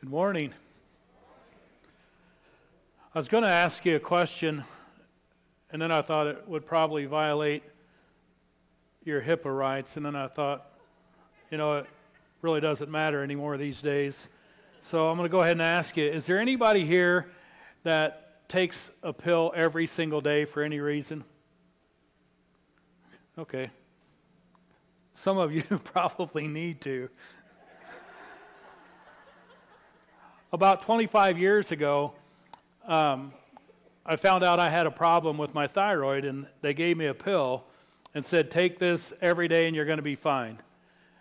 Good morning. I was going to ask you a question, and then I thought it would probably violate your HIPAA rights, and then I thought, you know, it really doesn't matter anymore these days. So I'm going to go ahead and ask you, is there anybody here that takes a pill every single day for any reason? Okay. Some of you probably need to. About 25 years ago, I found out I had a problem with my thyroid, and they gave me a pill and said, take this every day and you're going to be fine.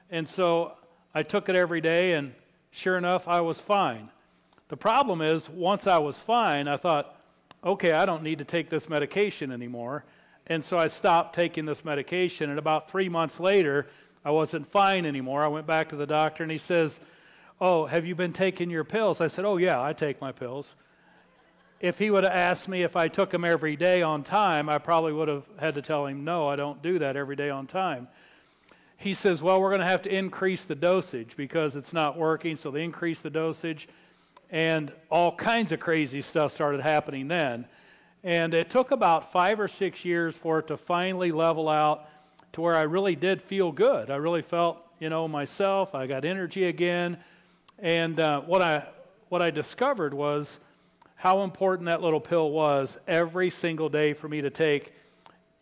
And so I took it every day, and sure enough, I was fine. The problem is, once I was fine, I thought, okay, I don't need to take this medication anymore. And so I stopped taking this medication, and about 3 months later, I wasn't fine anymore. I went back to the doctor, and he says, oh, have you been taking your pills? I said, oh, yeah, I take my pills. If he would have asked me if I took them every day on time, I probably would have had to tell him, no, I don't do that every day on time. He says, well, we're going to have to increase the dosage because it's not working, so they increased the dosage, and all kinds of crazy stuff started happening then. And it took about 5 or 6 years for it to finally level out to where I really did feel good. I really felt, you know, myself. I got energy again. And what I discovered was how important that little pill was every single day for me to take,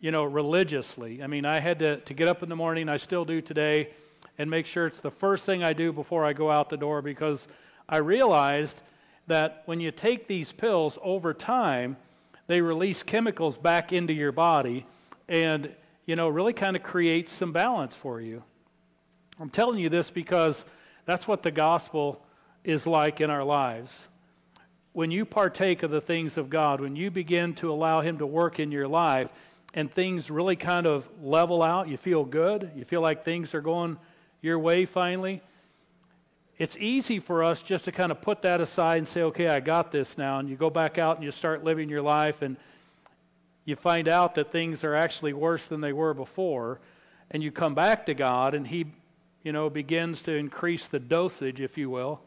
you know, religiously. I mean, I had to get up in the morning, I still do today, and make sure it's the first thing I do before I go out the door, because I realized that when you take these pills over time, they release chemicals back into your body and, you know, really kind of creates some balance for you. I'm telling you this because that's what the gospel is like in our lives. When you partake of the things of God, when you begin to allow Him to work in your life and things really kind of level out, you feel good, you feel like things are going your way finally, it's easy for us just to kind of put that aside and say, okay, I got this now, and you go back out and you start living your life, and you find out that things are actually worse than they were before, and you come back to God, and He, you know, begins to increase the dosage, if you will,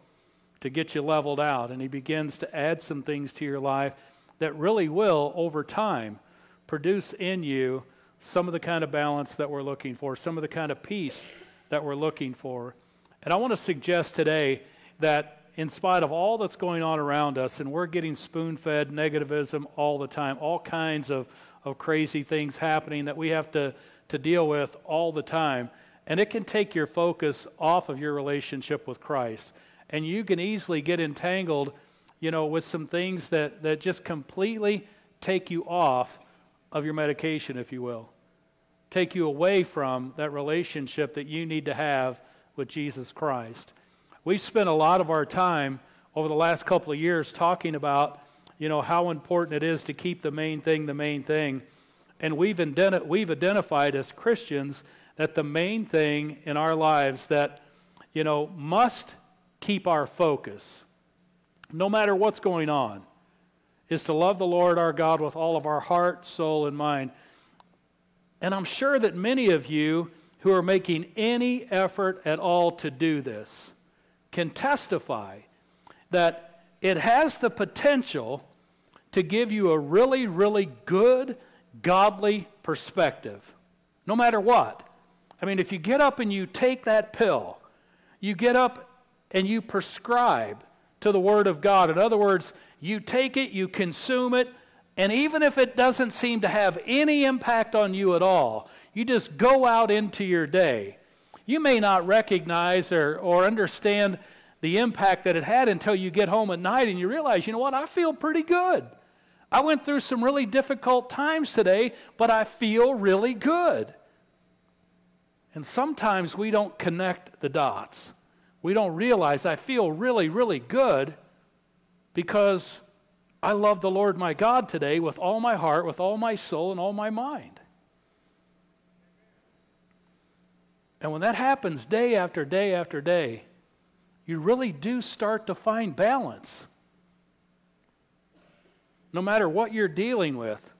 to get you leveled out, and He begins to add some things to your life that really will, over time, produce in you some of the kind of balance that we're looking for, some of the kind of peace that we're looking for. And I want to suggest today that in spite of all that's going on around us, and we're getting spoon-fed negativism all the time, all kinds of crazy things happening that we have to deal with all the time, and it can take your focus off of your relationship with Christ. And you can easily get entangled, you know, with some things that just completely take you off of your medication, if you will. Take you away from that relationship that you need to have with Jesus Christ. We've spent a lot of our time over the last couple of years talking about, you know, how important it is to keep the main thing the main thing. And we've identified as Christians that the main thing in our lives that, you know, must keep our focus, no matter what's going on, is to love the Lord our God with all of our heart, soul, and mind. And I'm sure that many of you who are making any effort at all to do this can testify that it has the potential to give you a really, really good, godly perspective, no matter what. I mean, if you get up and you take that pill, you get up and you prescribe to the Word of God. In other words, you take it, you consume it, and even if it doesn't seem to have any impact on you at all, you just go out into your day. You may not recognize or understand the impact that it had until you get home at night and you realize, you know what, I feel pretty good. I went through some really difficult times today, but I feel really good. And sometimes we don't connect the dots. We don't realize I feel really, really good because I love the Lord my God today with all my heart, with all my soul, and all my mind. And when that happens day after day after day, you really do start to find balance. No matter what you're dealing with,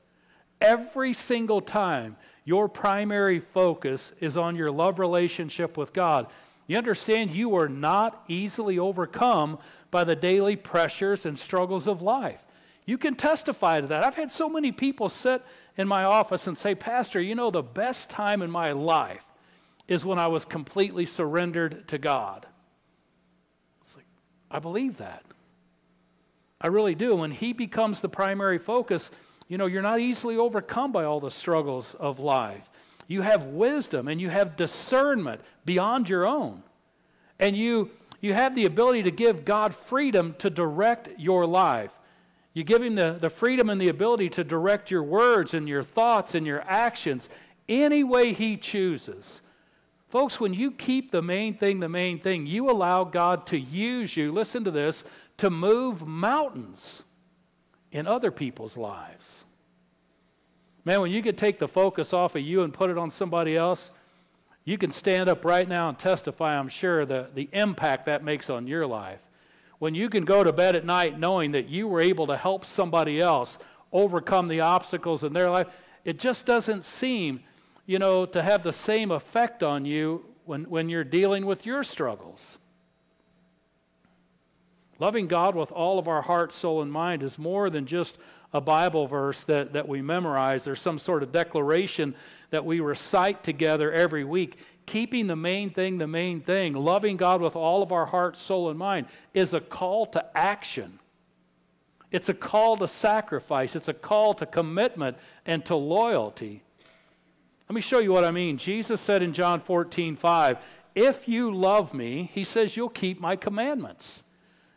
every single time your primary focus is on your love relationship with God, You understand you are not easily overcome by the daily pressures and struggles of life. You can testify to that. I've had so many people sit in my office and say, Pastor, you know, the best time in my life is when I was completely surrendered to God. It's like, I believe that. I really do. When He becomes the primary focus, you know, you're not easily overcome by all the struggles of life. You have wisdom and you have discernment beyond your own. And you have the ability to give God freedom to direct your life. You give Him the freedom and the ability to direct your words and your thoughts and your actions any way He chooses. Folks, when you keep the main thing, you allow God to use you, listen to this, to move mountains in other people's lives. Man, when you can take the focus off of you and put it on somebody else, you can stand up right now and testify, I'm sure, the impact that makes on your life. When you can go to bed at night knowing that you were able to help somebody else overcome the obstacles in their life, it just doesn't seem, you know, to have the same effect on you when you're dealing with your struggles. Loving God with all of our heart, soul, and mind is more than just a Bible verse that we memorize. There's some sort of declaration that we recite together every week. Keeping the main thing, loving God with all of our heart, soul, and mind is a call to action. It's a call to sacrifice. It's a call to commitment and to loyalty. Let me show you what I mean. Jesus said in John 14:5, if you love me, He says, you'll keep my commandments.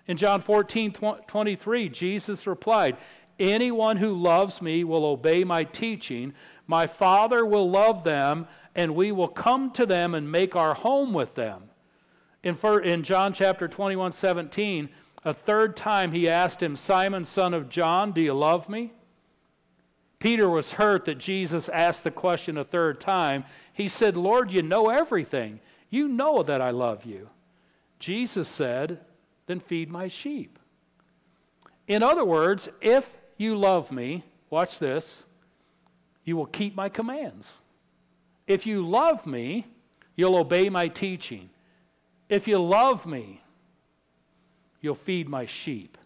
In John 14:23, Jesus replied, anyone who loves me will obey my teaching. My Father will love them, and we will come to them and make our home with them. In John chapter 21:17, a third time He asked him, Simon, son of John, do you love me? Peter was hurt that Jesus asked the question a third time. He said, Lord, you know everything. You know that I love you. Jesus said, then feed my sheep. In other words, if you love me, watch this, you will keep my commands. If you love me, you'll obey my teaching. If you love me, you'll feed my sheep.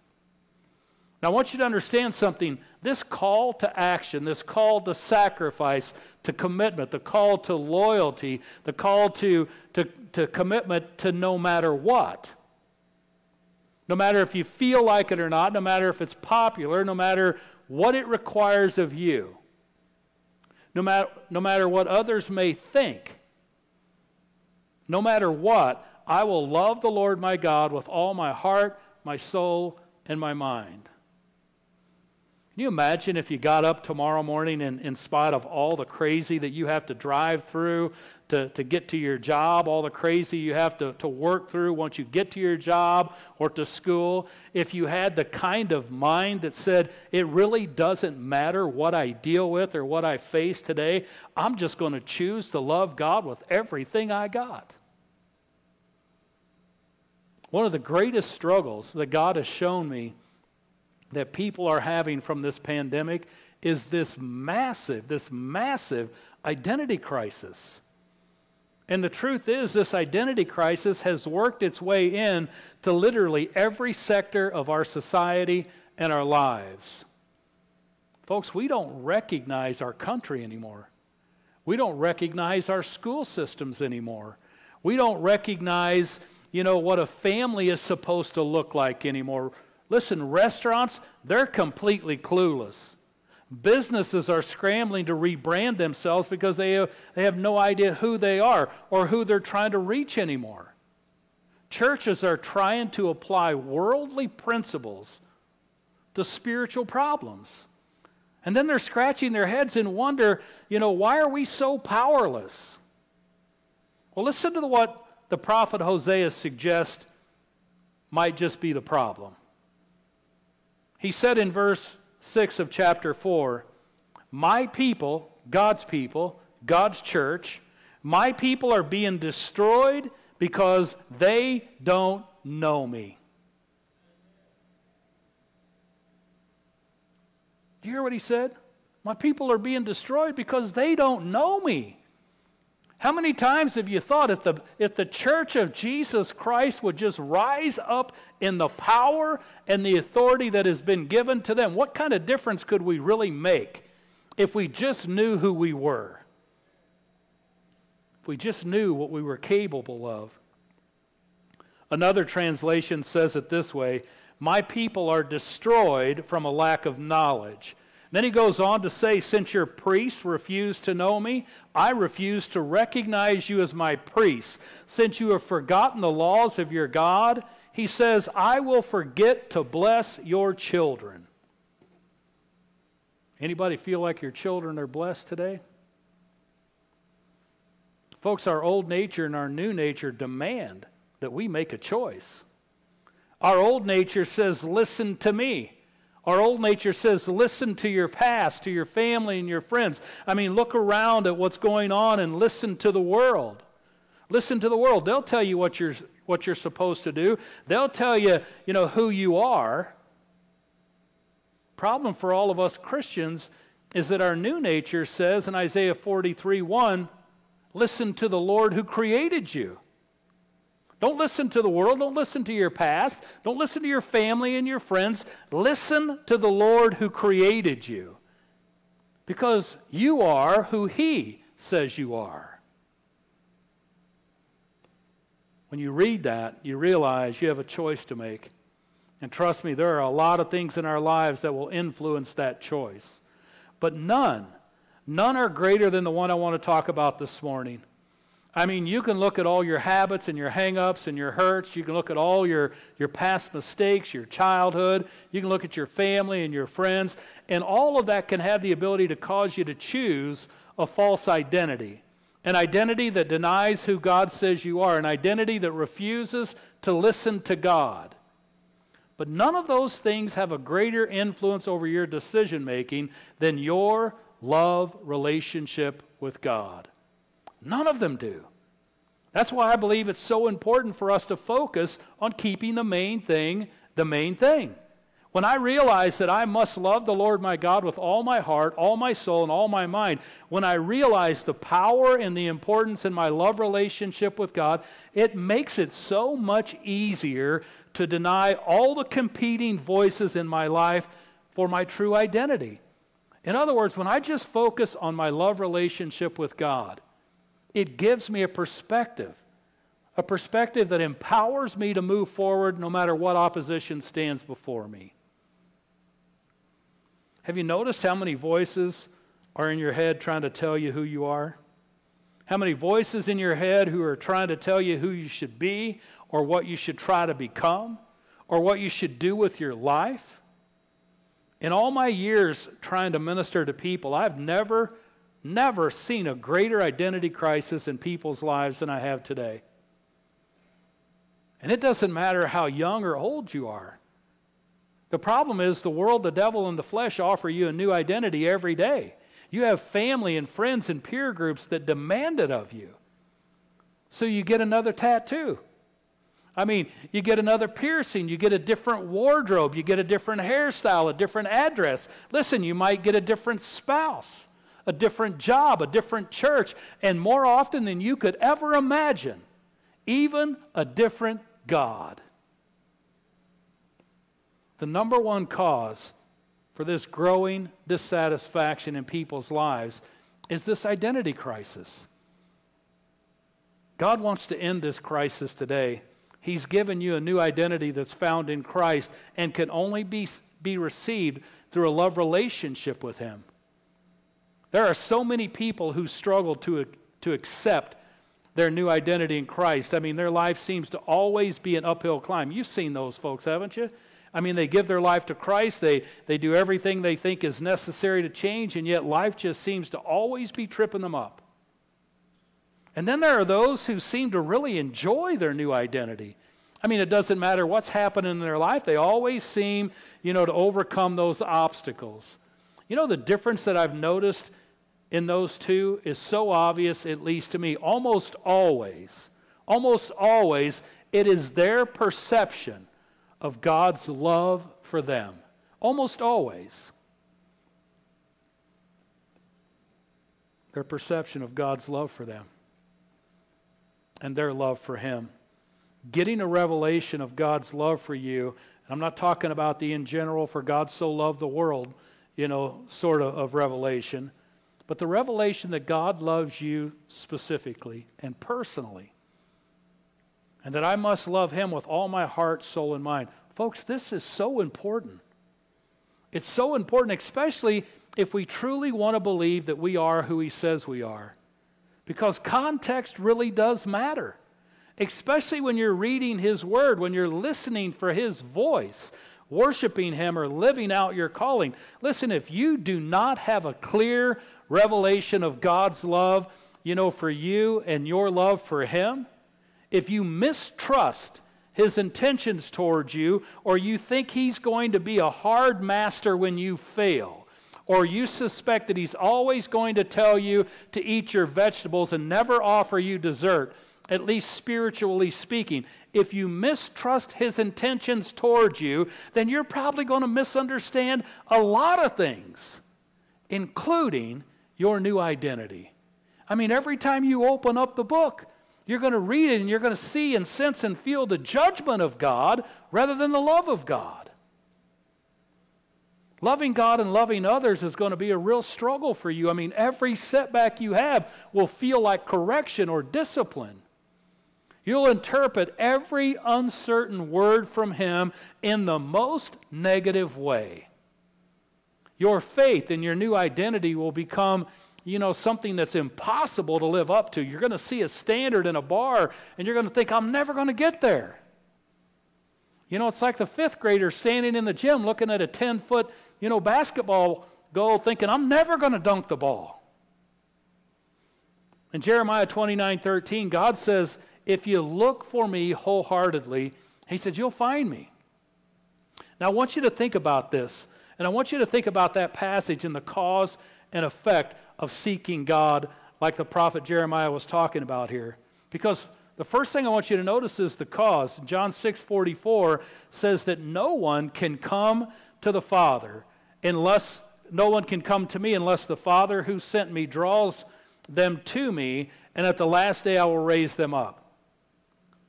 Now, I want you to understand something. This call to action, this call to sacrifice, to commitment, the call to loyalty, the call to commitment to no matter what, no matter if you feel like it or not, no matter if it's popular, no matter what it requires of you, no matter what others may think, no matter what, I will love the Lord my God with all my heart, my soul, and my mind. Can you imagine if you got up tomorrow morning and in spite of all the crazy that you have to drive through to get to your job, all the crazy you have to work through once you get to your job or to school, if you had the kind of mind that said, it really doesn't matter what I deal with or what I face today, I'm just going to choose to love God with everything I got. One of the greatest struggles that God has shown me that people are having from this pandemic is this massive identity crisis. And the truth is, this identity crisis has worked its way in to literally every sector of our society and our lives. Folks, we don't recognize our country anymore. We don't recognize our school systems anymore. We don't recognize, you know, what a family is supposed to look like anymore. Listen, restaurants, they're completely clueless. Businesses are scrambling to rebrand themselves because they have no idea who they are or who they're trying to reach anymore. Churches are trying to apply worldly principles to spiritual problems. And then they're scratching their heads in wonder, you know, why are we so powerless? Well, listen to what the prophet Hosea suggests might just be the problem. He said in verse 6 of chapter 4, my people, God's church, my people are being destroyed because they don't know me. Do you hear what he said? My people are being destroyed because they don't know me. How many times have you thought if the Church of Jesus Christ would just rise up in the power and the authority that has been given to them, what kind of difference could we really make if we just knew who we were? If we just knew what we were capable of. Another translation says it this way, "My people are destroyed from a lack of knowledge." Then he goes on to say, since your priests refuse to know me, I refuse to recognize you as my priests. Since you have forgotten the laws of your God, he says, I will forget to bless your children. Anybody feel like your children are blessed today? Folks, our old nature and our new nature demand that we make a choice. Our old nature says, listen to me. Our old nature says, listen to your past, to your family and your friends. I mean, look around at what's going on and listen to the world. Listen to the world. They'll tell you what you're supposed to do. They'll tell you, who you are. Problem for all of us Christians is that our new nature says in Isaiah 43:1, listen to the Lord who created you. Don't listen to the world. Don't listen to your past. Don't listen to your family and your friends. Listen to the Lord who created you, because you are who He says you are. When you read that, you realize you have a choice to make. And trust me, there are a lot of things in our lives that will influence that choice. But none are greater than the one I want to talk about this morning. I mean, you can look at all your habits and your hang-ups and your hurts. You can look at all your past mistakes, your childhood. You can look at your family and your friends. And all of that can have the ability to cause you to choose a false identity, an identity that denies who God says you are, an identity that refuses to listen to God. But none of those things have a greater influence over your decision-making than your love relationship with God. None of them do. That's why I believe it's so important for us to focus on keeping the main thing the main thing. When I realize that I must love the Lord my God with all my heart, all my soul, and all my mind, when I realize the power and the importance in my love relationship with God, it makes it so much easier to deny all the competing voices in my life for my true identity. In other words, when I just focus on my love relationship with God, it gives me a perspective that empowers me to move forward no matter what opposition stands before me. Have you noticed how many voices are in your head trying to tell you who you are? How many voices in your head who are trying to tell you who you should be or what you should try to become or what you should do with your life? In all my years trying to minister to people, I've never seen a greater identity crisis in people's lives than I have today. And it doesn't matter how young or old you are. The problem is the world, the devil, and the flesh offer you a new identity every day. You have family and friends and peer groups that demand it of you. So you get another tattoo. I mean, you get another piercing, you get a different wardrobe, you get a different hairstyle, a different address. Listen, you might get a different spouse, a different job, a different church, and more often than you could ever imagine, even a different God. The number one cause for this growing dissatisfaction in people's lives is this identity crisis. God wants to end this crisis today. He's given you a new identity that's found in Christ and can only be received through a love relationship with Him. There are so many people who struggle to accept their new identity in Christ. I mean, their life seems to always be an uphill climb. You've seen those folks, haven't you? I mean, they give their life to Christ. They do everything they think is necessary to change, and yet life just seems to always be tripping them up. And then there are those who seem to really enjoy their new identity. I mean, it doesn't matter what's happening in their life. They always seem, to overcome those obstacles. The difference that I've noticed in those two is so obvious, at least to me. Almost always, it is their perception of God's love for them. Almost always. Their perception of God's love for them. and their love for Him. Getting a revelation of God's love for you, and I'm not talking about the in general, for God so loved the world, you know, sort of revelation, but the revelation that God loves you specifically and personally, and that I must love Him with all my heart, soul, and mind. Folks, this is so important. It's so important, especially if we truly want to believe that we are who He says we are, because context really does matter, especially when you're reading His Word, when you're listening for His voice, worshiping Him, or living out your calling. Listen, if you do not have a clear revelation of God's love, you know, for you and your love for Him, if you mistrust His intentions towards you, or you think He's going to be a hard master when you fail, or you suspect that He's always going to tell you to eat your vegetables and never offer you dessert, at least spiritually speaking, if you mistrust His intentions towards you, then you're probably going to misunderstand a lot of things, including your new identity. I mean, every time you open up the book, you're going to read it and you're going to see and sense and feel the judgment of God rather than the love of God. Loving God and loving others is going to be a real struggle for you. I mean, every setback you have will feel like correction or discipline. You'll interpret every uncertain word from Him in the most negative way. Your faith and your new identity will become, you know, something that's impossible to live up to. You're going to see a standard in a bar, and you're going to think, I'm never going to get there. You know, it's like the fifth grader standing in the gym looking at a 10-foot, you know, basketball goal thinking, I'm never going to dunk the ball. In Jeremiah 29:13, God says, if you look for me wholeheartedly, He said, you'll find me. Now, I want you to think about this, and I want you to think about that passage and the cause and effect of seeking God like the prophet Jeremiah was talking about here. Because the first thing I want you to notice is the cause. John 6:44 says that no one can come to the Father unless, no one can come to me unless the Father who sent me draws them to me, and at the last day I will raise them up.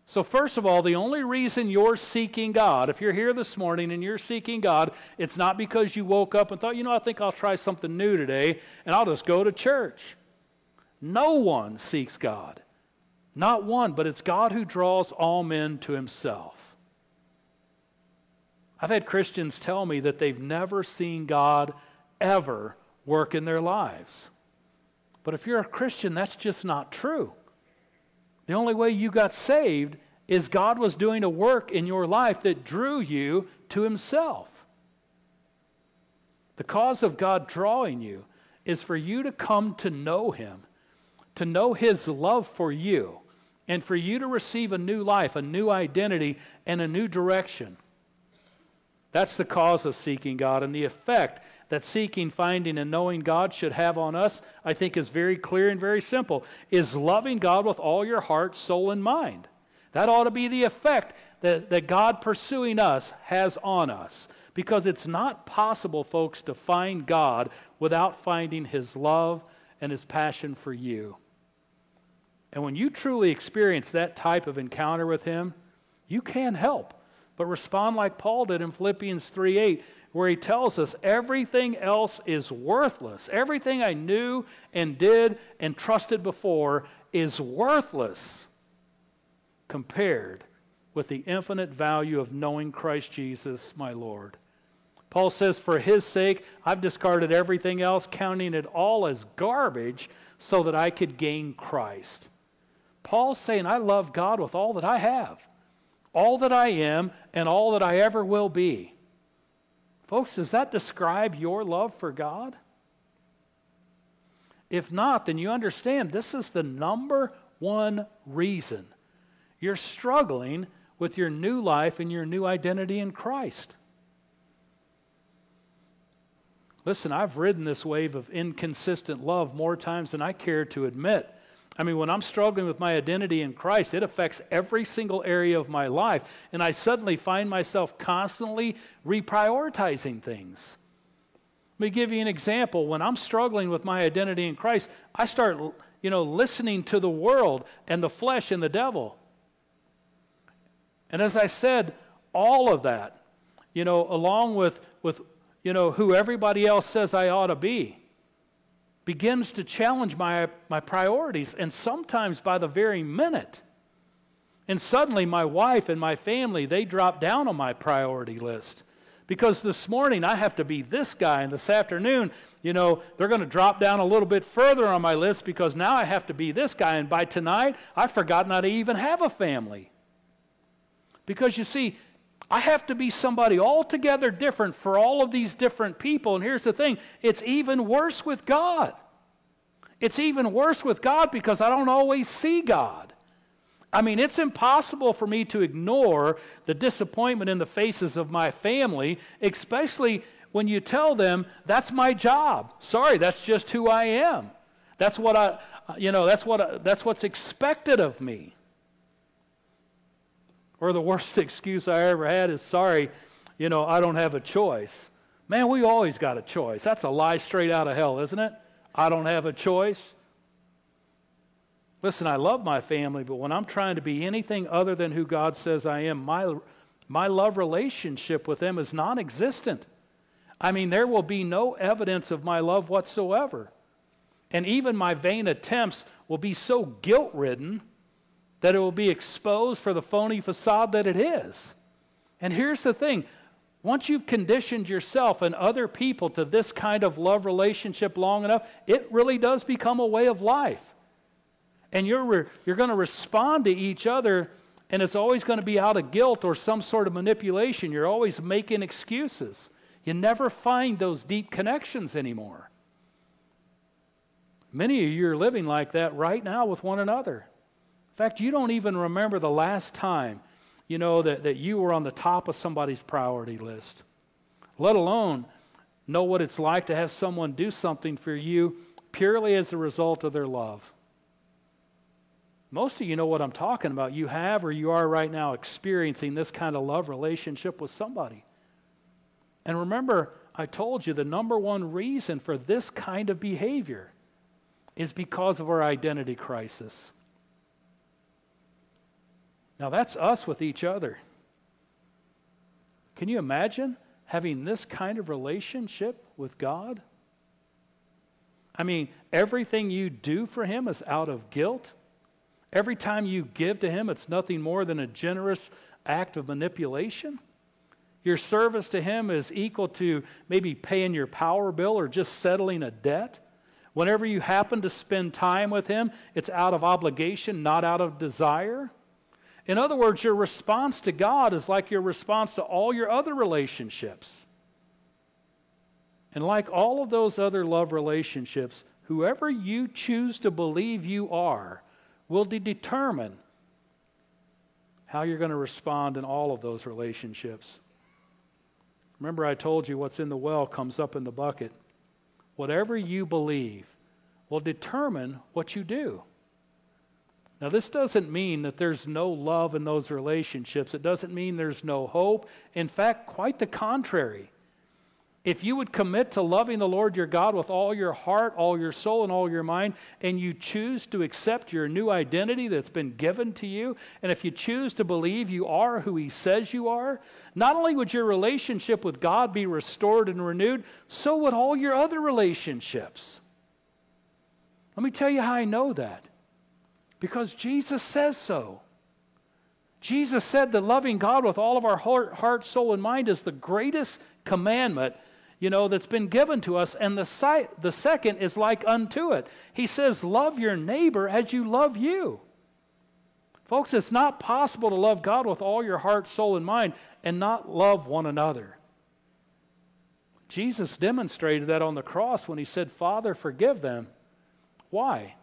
So first of all, the only reason you're seeking God, if you're here this morning and you're seeking God, it's not because you woke up and thought, you know, I think I'll try something new today and I'll just go to church. No one seeks God. Not one, but it's God who draws all men to Himself. I've had Christians tell me that they've never seen God ever work in their lives. But if you're a Christian, that's just not true. The only way you got saved is God was doing a work in your life that drew you to Himself. The cause of God drawing you is for you to come to know Him, to know His love for you, and for you to receive a new life, a new identity, and a new direction. That's the cause of seeking God, and the effect that seeking, finding, and knowing God should have on us, I think, is very clear and very simple, is loving God with all your heart, soul, and mind. That ought to be the effect that God pursuing us has on us, because it's not possible, folks, to find God without finding His love and His passion for you. And when you truly experience that type of encounter with Him, you can't help but respond like Paul did in Philippians 3:8, where he tells us everything else is worthless. Everything I knew and did and trusted before is worthless compared with the infinite value of knowing Christ Jesus, my Lord. Paul says, for His sake, I've discarded everything else, counting it all as garbage so that I could gain Christ. Paul's saying, I love God with all that I have, all that I am, and all that I ever will be. Folks, does that describe your love for God? If not, then you understand this is the #1 reason you're struggling with your new life and your new identity in Christ. Listen, I've ridden this wave of inconsistent love more times than I care to admit. I mean, when I'm struggling with my identity in Christ, it affects every single area of my life, and I suddenly find myself constantly reprioritizing things. Let me give you an example. When I'm struggling with my identity in Christ, I start, you know, listening to the world and the flesh and the devil. And as I said, all of that, you know, along with you know, who everybody else says I ought to be, begins to challenge my priorities, and sometimes by the very minute. And suddenly my wife and my family, they drop down on my priority list. Because this morning I have to be this guy, and this afternoon, you know, they're going to drop down a little bit further on my list because now I have to be this guy, and by tonight I forgot not to even have a family. Because you see, I have to be somebody altogether different for all of these different people. And here's the thing, it's even worse with God. It's even worse with God because I don't always see God. I mean, it's impossible for me to ignore the disappointment in the faces of my family, especially when you tell them, that's my job. Sorry, that's just who I am. That's what I, you know, that's what's expected of me. Or the worst excuse I ever had is, sorry, you know, I don't have a choice. Man, we always got a choice. That's a lie straight out of hell, isn't it? I don't have a choice. Listen, I love my family, but when I'm trying to be anything other than who God says I am, my love relationship with them is non-existent. I mean, there will be no evidence of my love whatsoever. And even my vain attempts will be so guilt-ridden that it will be exposed for the phony facade that it is. And here's the thing. Once you've conditioned yourself and other people to this kind of love relationship long enough, it really does become a way of life. And you're going to respond to each other, and it's always going to be out of guilt or some sort of manipulation. You're always making excuses. You never find those deep connections anymore. Many of you are living like that right now with one another. In fact, you don't even remember the last time, you know, that you were on the top of somebody's priority list, let alone know what it's like to have someone do something for you purely as a result of their love. Most of you know what I'm talking about. You have or you are right now experiencing this kind of love relationship with somebody. And remember, I told you the number one reason for this kind of behavior is because of our identity crisis. Now, that's us with each other. Can you imagine having this kind of relationship with God? I mean, everything you do for Him is out of guilt. Every time you give to Him, it's nothing more than a generous act of manipulation. Your service to Him is equal to maybe paying your power bill or just settling a debt. Whenever you happen to spend time with Him, it's out of obligation, not out of desire. In other words, your response to God is like your response to all your other relationships. And like all of those other love relationships, whoever you choose to believe you are will determine how you're going to respond in all of those relationships. Remember, I told you what's in the well comes up in the bucket. Whatever you believe will determine what you do. Now, this doesn't mean that there's no love in those relationships. It doesn't mean there's no hope. In fact, quite the contrary. If you would commit to loving the Lord your God with all your heart, all your soul, and all your mind, and you choose to accept your new identity that's been given to you, and if you choose to believe you are who He says you are, not only would your relationship with God be restored and renewed, so would all your other relationships. Let me tell you how I know that. Because Jesus says so. Jesus said that loving God with all of our heart, soul, and mind is the greatest commandment, you know, that's been given to us. And the second is like unto it. He says, love your neighbor as you love you. Folks, it's not possible to love God with all your heart, soul, and mind and not love one another. Jesus demonstrated that on the cross when He said, Father, forgive them. Why?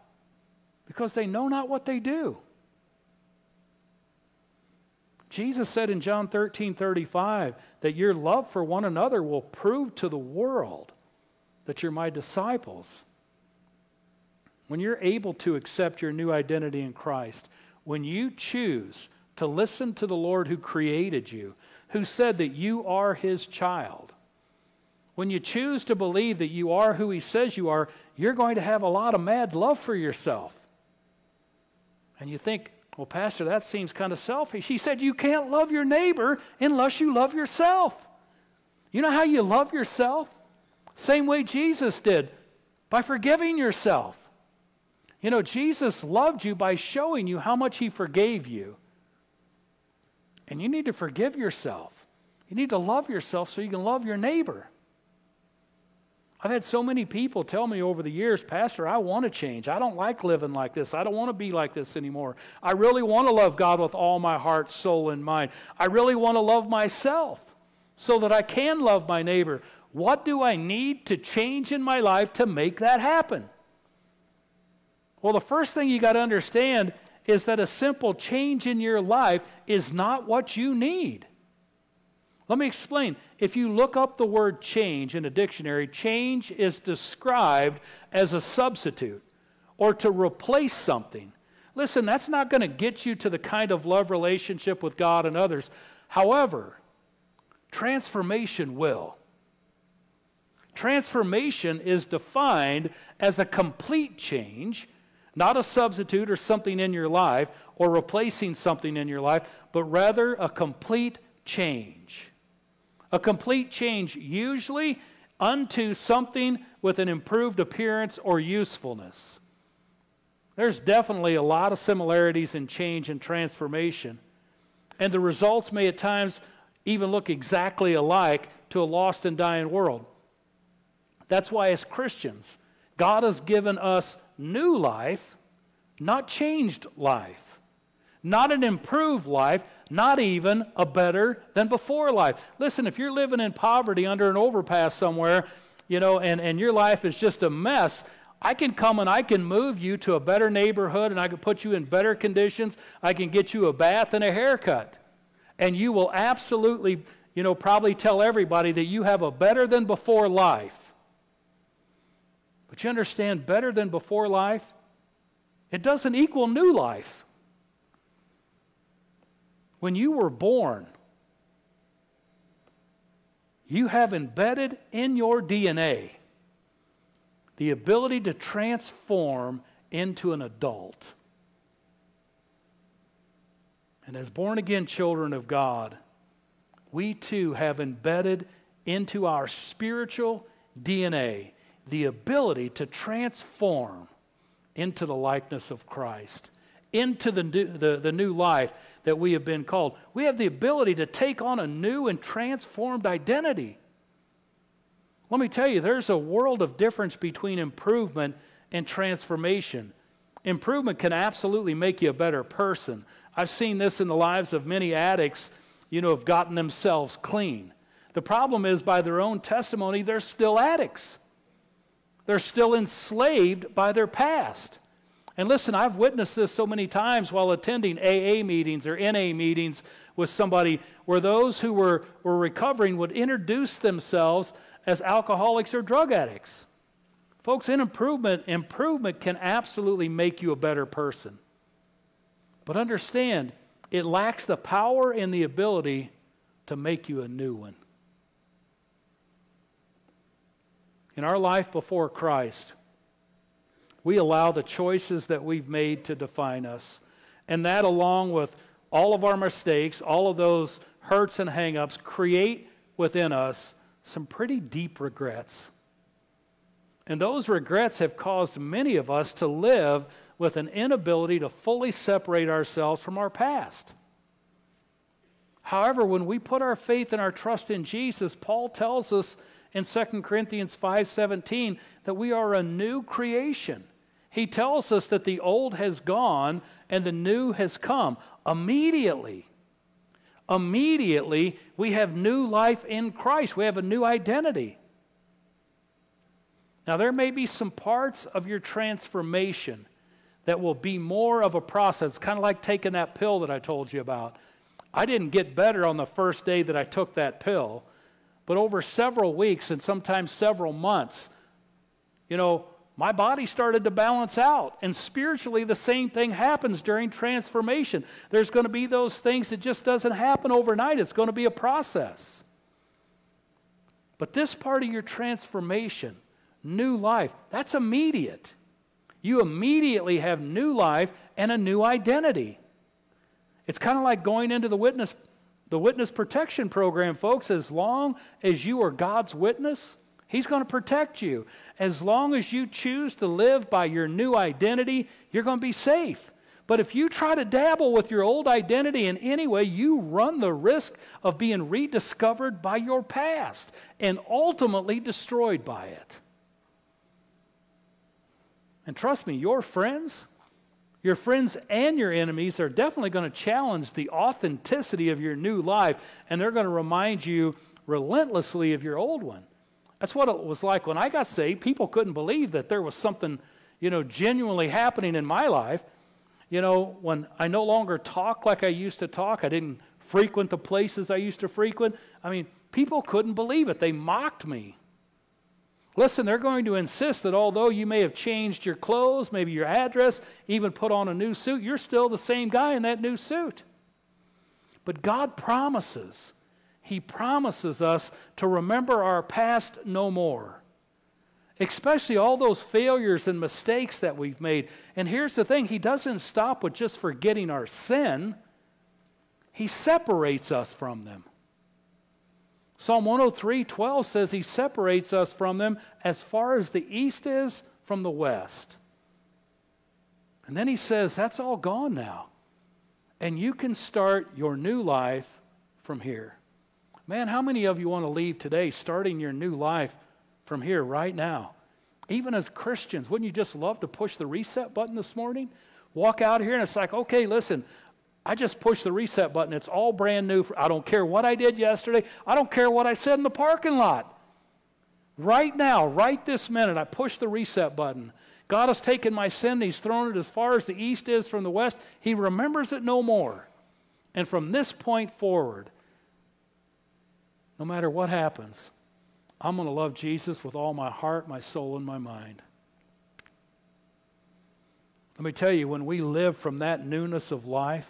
Because they know not what they do. Jesus said in John 13:35 that your love for one another will prove to the world that you're my disciples. When you're able to accept your new identity in Christ, when you choose to listen to the Lord who created you, who said that you are His child, When you choose to believe that you are who He says you are, you're going to have a lot of mad love for yourself. And you think, well, Pastor, that seems kind of selfish. He said, you can't love your neighbor unless you love yourself. You know how you love yourself? Same way Jesus did, by forgiving yourself. You know, Jesus loved you by showing you how much He forgave you. And you need to forgive yourself. You need to love yourself so you can love your neighbor. I've had so many people tell me over the years, Pastor, I want to change. I don't like living like this. I don't want to be like this anymore. I really want to love God with all my heart, soul, and mind. I really want to love myself so that I can love my neighbor. What do I need to change in my life to make that happen? Well, the first thing you got to understand is that a simple change in your life is not what you need. Let me explain. If you look up the word change in a dictionary, change is described as a substitute or to replace something. Listen, that's not going to get you to the kind of love relationship with God and others. However, transformation will. Transformation is defined as a complete change, not a substitute or something in your life or replacing something in your life, but rather a complete change. A complete change usually unto something with an improved appearance or usefulness. There's definitely a lot of similarities in change and transformation, and the results may at times even look exactly alike to a lost and dying world. That's why as Christians, God has given us new life, not changed life, not an improved life, not even a better than before life. Listen, if you're living in poverty under an overpass somewhere, you know, and your life is just a mess, I can come and I can move you to a better neighborhood, and I can put you in better conditions. I can get you a bath and a haircut. And you will absolutely, you know, probably tell everybody that you have a better than before life. But you understand, better than before life, it doesn't equal new life. When you were born, you have embedded in your DNA the ability to transform into an adult. And as born-again children of God, we too have embedded into our spiritual DNA the ability to transform into the likeness of Christ, into the new life that we have been called. We have the ability to take on a new and transformed identity. Let me tell you, there's a world of difference between improvement and transformation. Improvement can absolutely make you a better person. I've seen this in the lives of many addicts, you know, who have gotten themselves clean. The problem is, by their own testimony, they're still addicts. They're still enslaved by their past. And listen, I've witnessed this so many times while attending AA meetings or NA meetings with somebody, where those who were recovering would introduce themselves as alcoholics or drug addicts. Folks, in improvement can absolutely make you a better person. But understand, it lacks the power and the ability to make you a new one. In our life before Christ, we allow the choices that we've made to define us. And that, along with all of our mistakes, all of those hurts and hang-ups, create within us some pretty deep regrets. And those regrets have caused many of us to live with an inability to fully separate ourselves from our past. However, when we put our faith and our trust in Jesus, Paul tells us in 2 Corinthians 5:17 that we are a new creation. He tells us that the old has gone and the new has come. Immediately, immediately, we have new life in Christ. We have a new identity. Now, there may be some parts of your transformation that will be more of a process, kind of like taking that pill that I told you about. I didn't get better on the first day that I took that pill, but over several weeks and sometimes several months, you know, my body started to balance out. And spiritually, the same thing happens during transformation. There's going to be those things that just doesn't happen overnight. It's going to be a process. But this part of your transformation, new life, that's immediate. You immediately have new life and a new identity. It's kind of like going into the witness protection program, folks. As long as you are God's witness, He's going to protect you. As long as you choose to live by your new identity, you're going to be safe. But if you try to dabble with your old identity in any way, you run the risk of being rediscovered by your past and ultimately destroyed by it. And trust me, your friends and your enemies are definitely going to challenge the authenticity of your new life, and they're going to remind you relentlessly of your old one. That's what it was like when I got saved. People couldn't believe that there was something, you know, genuinely happening in my life. You know, when I no longer talk like I used to talk, I didn't frequent the places I used to frequent. I mean, people couldn't believe it. They mocked me. Listen, they're going to insist that although you may have changed your clothes, maybe your address, even put on a new suit, you're still the same guy in that new suit. But God promises, He promises us to remember our past no more, especially all those failures and mistakes that we've made. And here's the thing, He doesn't stop with just forgetting our sin. He separates us from them. Psalm 103:12 says He separates us from them as far as the east is from the west. And then He says, that's all gone now. And you can start your new life from here. Man, how many of you want to leave today starting your new life from here right now? Even as Christians, wouldn't you just love to push the reset button this morning? Walk out here and it's like, okay, listen, I just pushed the reset button. It's all brand new. I don't care what I did yesterday. I don't care what I said in the parking lot. Right now, right this minute, I pushed the reset button. God has taken my sin and He's thrown it as far as the east is from the west. He remembers it no more. And from this point forward, no matter what happens, I'm going to love Jesus with all my heart, my soul, and my mind. Let me tell you, when we live from that newness of life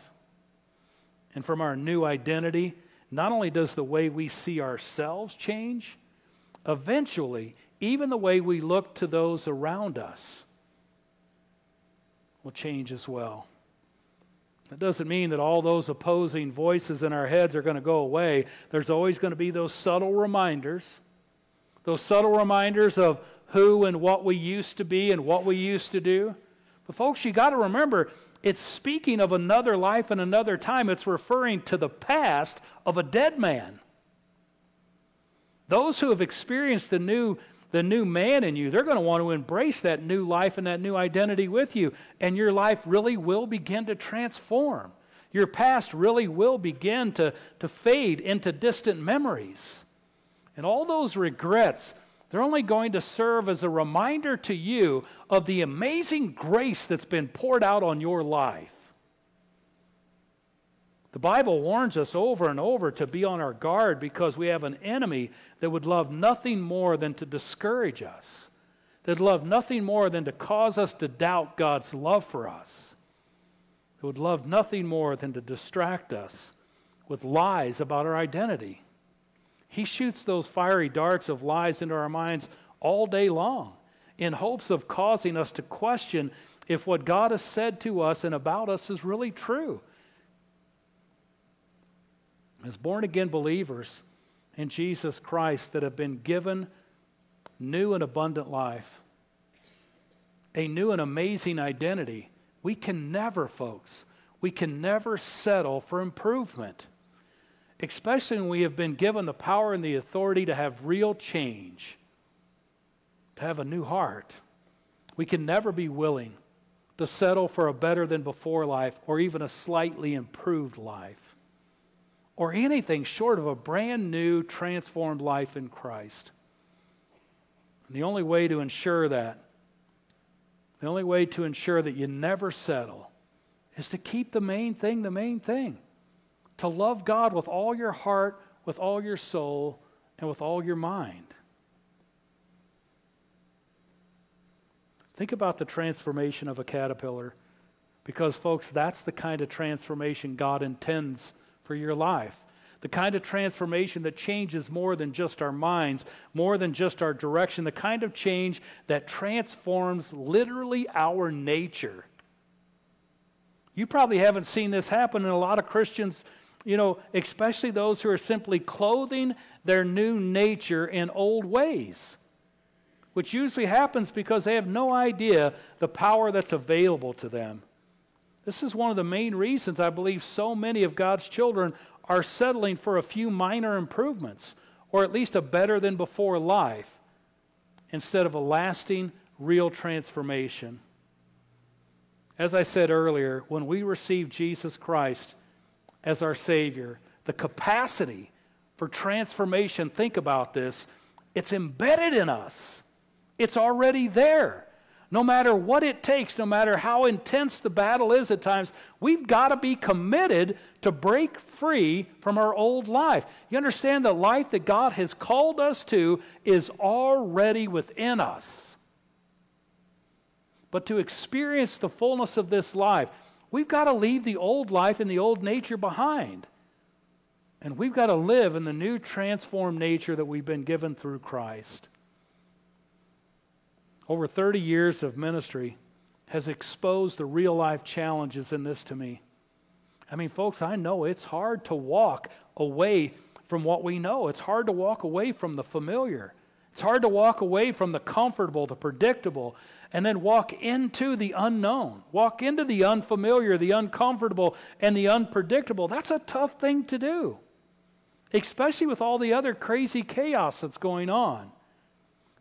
and from our new identity, not only does the way we see ourselves change, eventually, even the way we look to those around us will change as well. That doesn't mean that all those opposing voices in our heads are going to go away. There's always going to be those subtle reminders of who and what we used to be and what we used to do. But folks, you got to remember, it's speaking of another life and another time. It's referring to the past of a dead man. Those who have experienced the new man in you, they're going to want to embrace that new life and that new identity with you. And your life really will begin to transform. Your past really will begin to fade into distant memories. And all those regrets, they're only going to serve as a reminder to you of the amazing grace that's been poured out on your life. The Bible warns us over and over to be on our guard because we have an enemy that would love nothing more than to discourage us, that would love nothing more than to cause us to doubt God's love for us, that would love nothing more than to distract us with lies about our identity. He shoots those fiery darts of lies into our minds all day long in hopes of causing us to question if what God has said to us and about us is really true. As born-again believers in Jesus Christ that have been given new and abundant life, a new and amazing identity, we can never, folks, we can never settle for improvement, especially when we have been given the power and the authority to have real change, to have a new heart. We can never be willing to settle for a better-than-before life or even a slightly improved life, or anything short of a brand new, transformed life in Christ. And the only way to ensure that, the only way to ensure that you never settle is to keep the main thing, to love God with all your heart, with all your soul, and with all your mind. Think about the transformation of a caterpillar, because, folks, that's the kind of transformation God intends for your life. the kind of transformation that changes more than just our minds, more than just our direction, the kind of change that transforms literally our nature. You probably haven't seen this happen in a lot of Christians, you know, especially those who are simply clothing their new nature in old ways, which usually happens because they have no idea the power that's available to them. This is one of the main reasons I believe so many of God's children are settling for a few minor improvements, or at least a better than before life, instead of a lasting, real transformation. As I said earlier, when we receive Jesus Christ as our Savior, the capacity for transformation, think about this, it's embedded in us. It's already there. No matter what it takes, no matter how intense the battle is at times, we've got to be committed to break free from our old life. You understand the life that God has called us to is already within us. But to experience the fullness of this life, we've got to leave the old life and the old nature behind. And we've got to live in the new transformed nature that we've been given through Christ. Over 30 years of ministry has exposed the real-life challenges in this to me. I mean, folks, I know it's hard to walk away from what we know. It's hard to walk away from the familiar. It's hard to walk away from the comfortable, the predictable, and then walk into the unknown, walk into the unfamiliar, the uncomfortable, and the unpredictable. That's a tough thing to do, especially with all the other crazy chaos that's going on.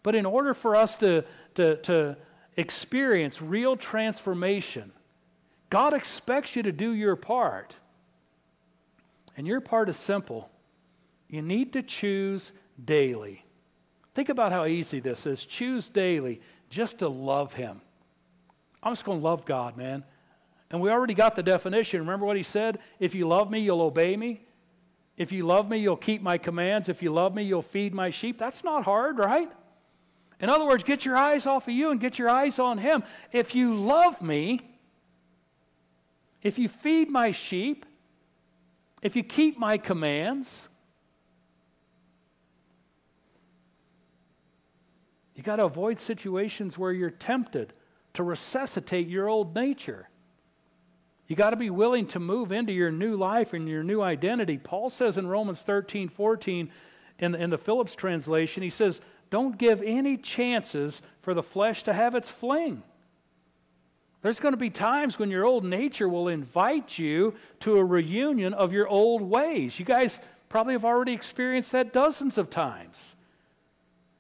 But in order for us to experience real transformation, God expects you to do your part. And your part is simple. You need to choose daily. Think about how easy this is. Choose daily just to love Him. I'm just going to love God, man. And we already got the definition. Remember what He said? If you love me, you'll obey me. If you love me, you'll keep my commands. If you love me, you'll feed my sheep. That's not hard, right? In other words, get your eyes off of you and get your eyes on Him. If you love me, if you feed my sheep, if you keep my commands, you got to avoid situations where you're tempted to resuscitate your old nature. You got to be willing to move into your new life and your new identity. Paul says in Romans 13:14 in the Phillips translation, he says, don't give any chances for the flesh to have its fling. There's going to be times when your old nature will invite you to a reunion of your old ways. You guys probably have already experienced that dozens of times.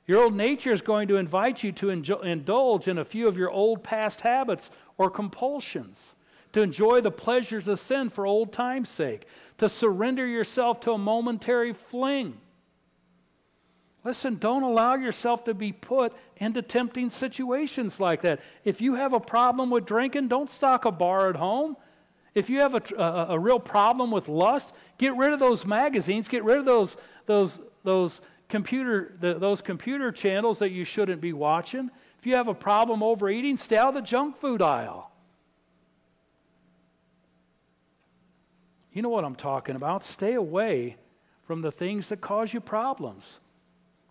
Your old nature is going to invite you to indulge in a few of your old past habits or compulsions, to enjoy the pleasures of sin for old time's sake, to surrender yourself to a momentary fling. Listen, don't allow yourself to be put into tempting situations like that. If you have a problem with drinking, don't stock a bar at home. If you have a real problem with lust, get rid of those magazines, get rid of those computer channels that you shouldn't be watching. If you have a problem overeating, stay out of the junk food aisle. You know what I'm talking about. Stay away from the things that cause you problems.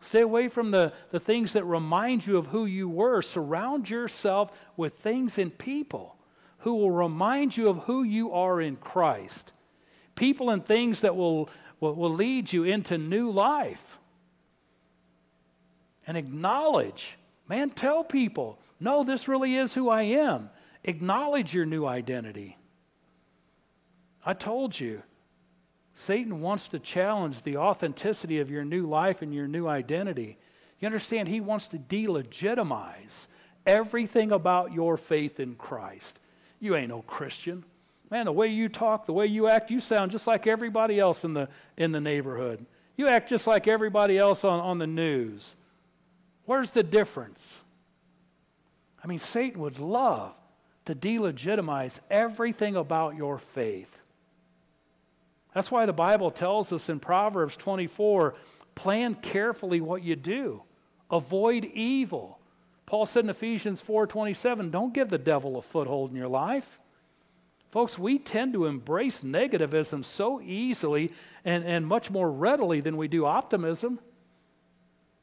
Stay away from the things that remind you of who you were. Surround yourself with things and people who will remind you of who you are in Christ. People and things that will lead you into new life. And acknowledge, man, tell people, no, this really is who I am. Acknowledge your new identity. I told you, Satan wants to challenge the authenticity of your new life and your new identity. You understand, he wants to delegitimize everything about your faith in Christ. You ain't no Christian. Man, the way you talk, the way you act, you sound just like everybody else in the neighborhood. You act just like everybody else on the news. Where's the difference? I mean, Satan would love to delegitimize everything about your faith. That's why the Bible tells us in Proverbs 24, plan carefully what you do. Avoid evil. Paul said in Ephesians 4:27, don't give the devil a foothold in your life. Folks, we tend to embrace negativism so easily and much more readily than we do optimism.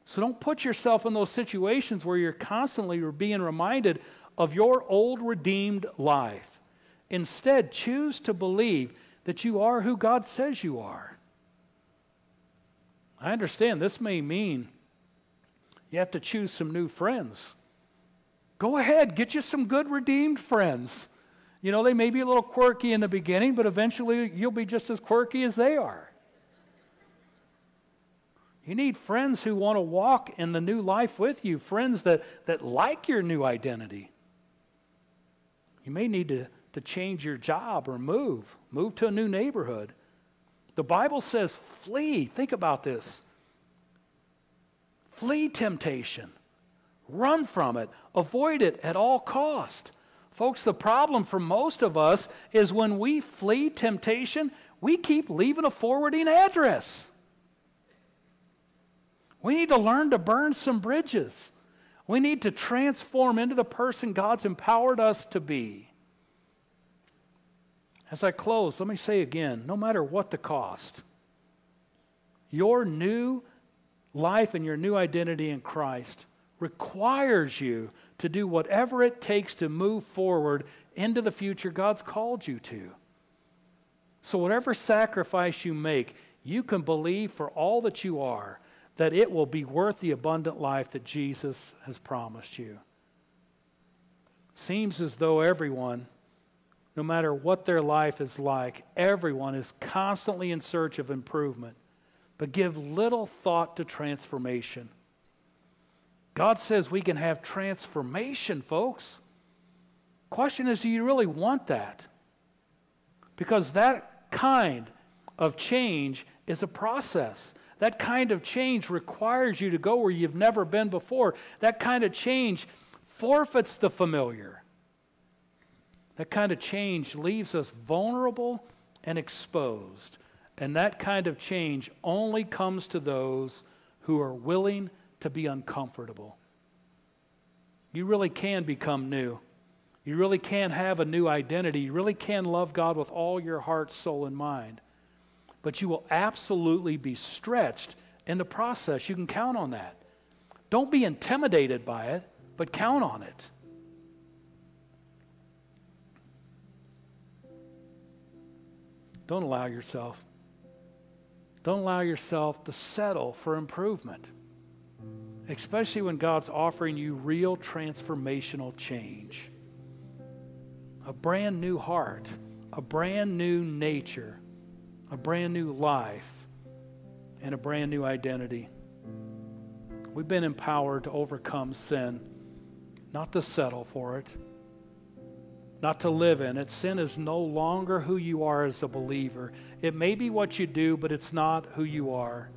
So don't put yourself in those situations where you're constantly being reminded of your old redeemed life. Instead, choose to believe that you are who God says you are. I understand this may mean you have to choose some new friends. Go ahead, get you some good redeemed friends. You know, they may be a little quirky in the beginning, but eventually you'll be just as quirky as they are. You need friends who want to walk in the new life with you, friends that like your new identity. You may need to change your job or move to a new neighborhood. The Bible says flee. Think about this. Flee temptation. Run from it. Avoid it at all cost. Folks, the problem for most of us is when we flee temptation, we keep leaving a forwarding address. We need to learn to burn some bridges. We need to transform into the person God's empowered us to be. As I close, let me say again, no matter what the cost, your new life and your new identity in Christ requires you to do whatever it takes to move forward into the future God's called you to. So whatever sacrifice you make, you can believe for all that you are that it will be worth the abundant life that Jesus has promised you. Seems as though everyone, no matter what their life is like, everyone is constantly in search of improvement, but give little thought to transformation. God says we can have transformation, folks. Question is, do you really want that? Because that kind of change is a process. That kind of change requires you to go where you've never been before. That kind of change forfeits the familiar. That kind of change leaves us vulnerable and exposed. And that kind of change only comes to those who are willing to be uncomfortable. You really can become new. You really can have a new identity. You really can love God with all your heart, soul, and mind. But you will absolutely be stretched in the process. You can count on that. Don't be intimidated by it, but count on it. Don't allow yourself. Don't allow yourself to settle for improvement, especially when God's offering you real transformational change. A brand new heart, a brand new nature, a brand new life, and a brand new identity. We've been empowered to overcome sin, not to settle for it, not to live in it. Sin is no longer who you are as a believer. It may be what you do, but it's not who you are.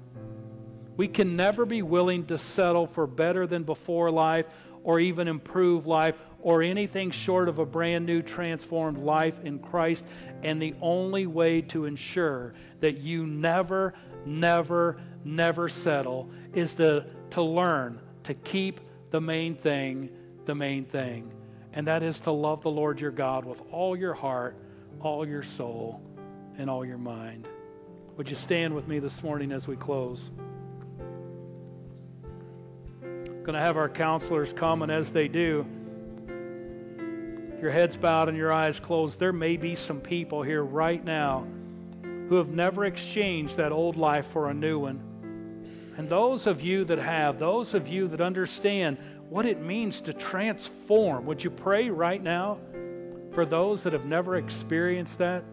We can never be willing to settle for better than before life or even improve life or anything short of a brand new transformed life in Christ. And the only way to ensure that you never, never, never settle is to learn to keep the main thing. And that is to love the Lord your God with all your heart, all your soul, and all your mind. Would you stand with me this morning as we close? Going to have our counselors come, and as they do, if your head's bowed and your eyes closed, there may be some people here right now who have never exchanged that old life for a new one. And those of you that have, those of you that understand what it means to transform, would you pray right now for those that have never experienced that?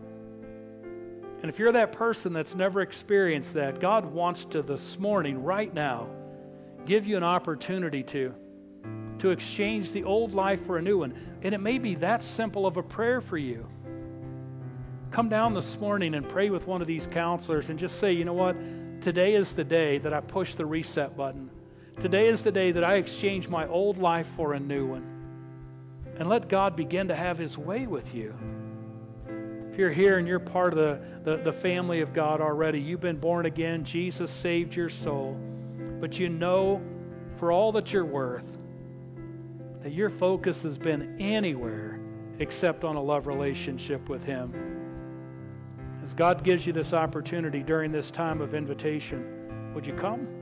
And if you're that person that's never experienced that, God wants to this morning, right now, give you an opportunity to exchange the old life for a new one. And it may be that simple of a prayer for you. Come down this morning and pray with one of these counselors and just say, you know what? Today is the day that I push the reset button. Today is the day that I exchange my old life for a new one. And let God begin to have his way with you. If you're here and you're part of the family of God already, you've been born again, Jesus saved your soul, but you know for all that you're worth that your focus has been anywhere except on a love relationship with Him. As God gives you this opportunity during this time of invitation, would you come?